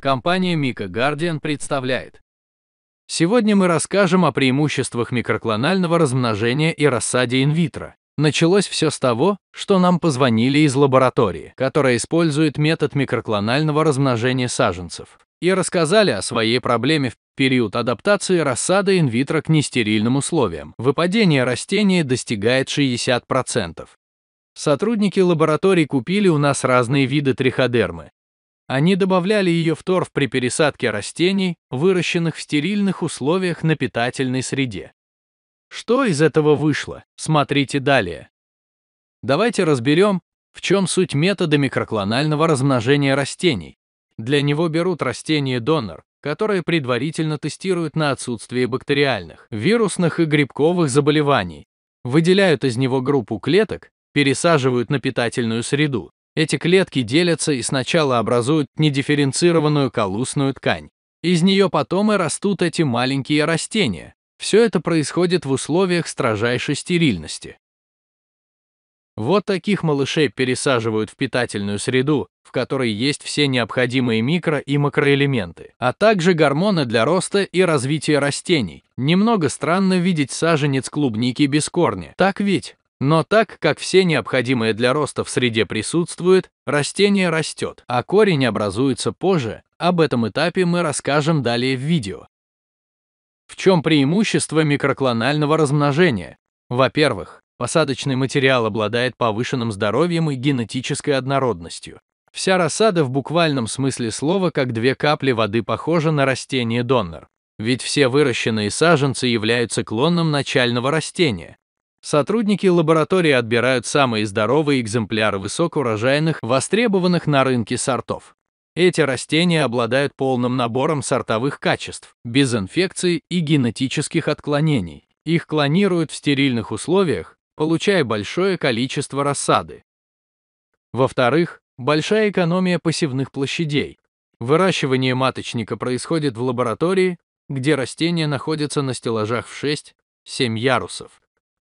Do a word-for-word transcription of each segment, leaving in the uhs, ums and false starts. Компания Myco Guardian представляет. Сегодня мы расскажем о преимуществах микроклонального размножения и рассаде инвитро. Началось все с того, что нам позвонили из лаборатории, которая использует метод микроклонального размножения саженцев, и рассказали о своей проблеме в период адаптации рассады инвитро к нестерильным условиям. Выпадение растения достигает шестидесяти процентов. Сотрудники лаборатории купили у нас разные виды триходермы. Они добавляли ее в торф при пересадке растений, выращенных в стерильных условиях на питательной среде. Что из этого вышло? Смотрите далее. Давайте разберем, в чем суть метода микроклонального размножения растений. Для него берут растение-донор, которое предварительно тестируют на отсутствие бактериальных, вирусных и грибковых заболеваний. Выделяют из него группу клеток, пересаживают на питательную среду. Эти клетки делятся и сначала образуют недифференцированную колусную ткань. Из нее потом и растут эти маленькие растения. Все это происходит в условиях строжайшей стерильности. Вот таких малышей пересаживают в питательную среду, в которой есть все необходимые микро- и макроэлементы, а также гормоны для роста и развития растений. Немного странно видеть саженец клубники без корня. Так ведь? Но так как все необходимые для роста в среде присутствуют, растение растет, а корень образуется позже. Об этом этапе мы расскажем далее в видео. В чем преимущество микроклонального размножения? Во-первых, посадочный материал обладает повышенным здоровьем и генетической однородностью. Вся рассада в буквальном смысле слова как две капли воды похожа на растение-донор, ведь все выращенные саженцы являются клоном начального растения. Сотрудники лаборатории отбирают самые здоровые экземпляры высокоурожайных, востребованных на рынке сортов. Эти растения обладают полным набором сортовых качеств, без инфекций и генетических отклонений. Их клонируют в стерильных условиях, получая большое количество рассады. Во-вторых, большая экономия посевных площадей. Выращивание маточника происходит в лаборатории, где растения находятся на стеллажах в шесть-семь ярусов.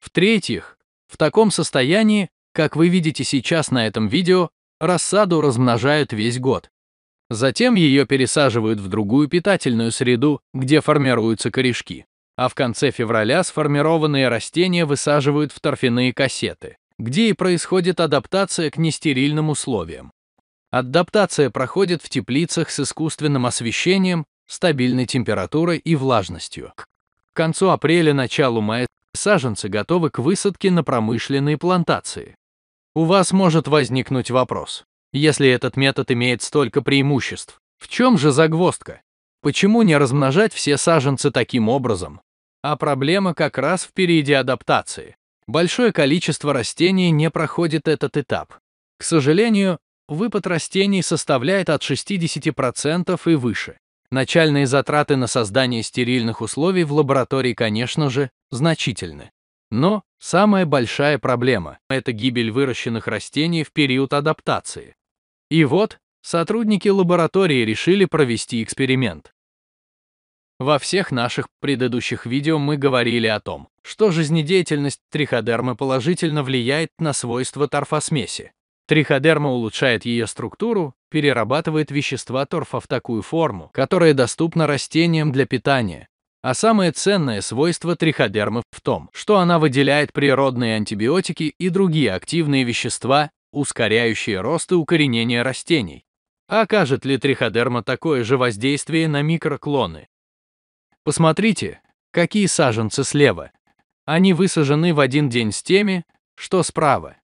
В-третьих, в таком состоянии, как вы видите сейчас на этом видео, рассаду размножают весь год. Затем ее пересаживают в другую питательную среду, где формируются корешки. А в конце февраля сформированные растения высаживают в торфяные кассеты, где и происходит адаптация к нестерильным условиям. Адаптация проходит в теплицах с искусственным освещением, стабильной температурой и влажностью. К концу апреля-началу мая саженцы готовы к высадке на промышленные плантации. У вас может возникнуть вопрос: если этот метод имеет столько преимуществ, в чем же загвоздка? Почему не размножать все саженцы таким образом? А проблема как раз в периоде адаптации. Большое количество растений не проходит этот этап. К сожалению, выпад растений составляет от шестидесяти процентов и выше. Начальные затраты на создание стерильных условий в лаборатории, конечно же, значительны. Но самая большая проблема – это гибель выращенных растений в период адаптации. И вот, сотрудники лаборатории решили провести эксперимент. Во всех наших предыдущих видео мы говорили о том, что жизнедеятельность триходермы положительно влияет на свойства торфосмеси. Триходерма улучшает ее структуру, перерабатывает вещества торфа в такую форму, которая доступна растениям для питания. А самое ценное свойство триходермы в том, что она выделяет природные антибиотики и другие активные вещества, ускоряющие рост и укоренение растений. А окажет ли триходерма такое же воздействие на микроклоны? Посмотрите, какие саженцы слева. Они высажены в один день с теми, что справа.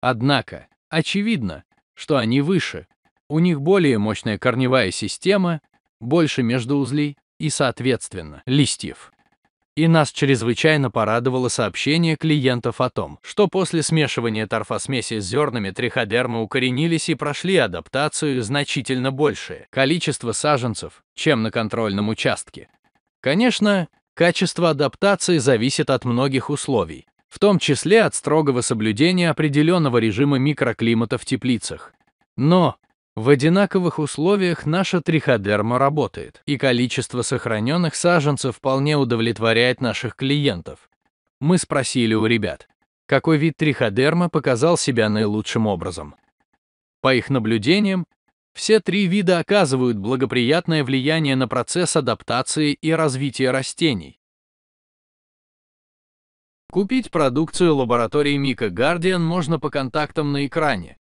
Однако очевидно, что они выше, у них более мощная корневая система, больше междоузлей и, соответственно, листьев. И нас чрезвычайно порадовало сообщение клиентов о том, что после смешивания торфосмеси с зернами триходермы укоренились и прошли адаптацию значительно большее количество саженцев, чем на контрольном участке. Конечно, качество адаптации зависит от многих условий, в том числе от строгого соблюдения определенного режима микроклимата в теплицах. Но в одинаковых условиях наша триходерма работает, и количество сохраненных саженцев вполне удовлетворяет наших клиентов. Мы спросили у ребят, какой вид триходерма показал себя наилучшим образом. По их наблюдениям, Все три вида оказывают благоприятное влияние на процесс адаптации и развития растений. Купить продукцию лаборатории Myco Guardian можно по контактам на экране.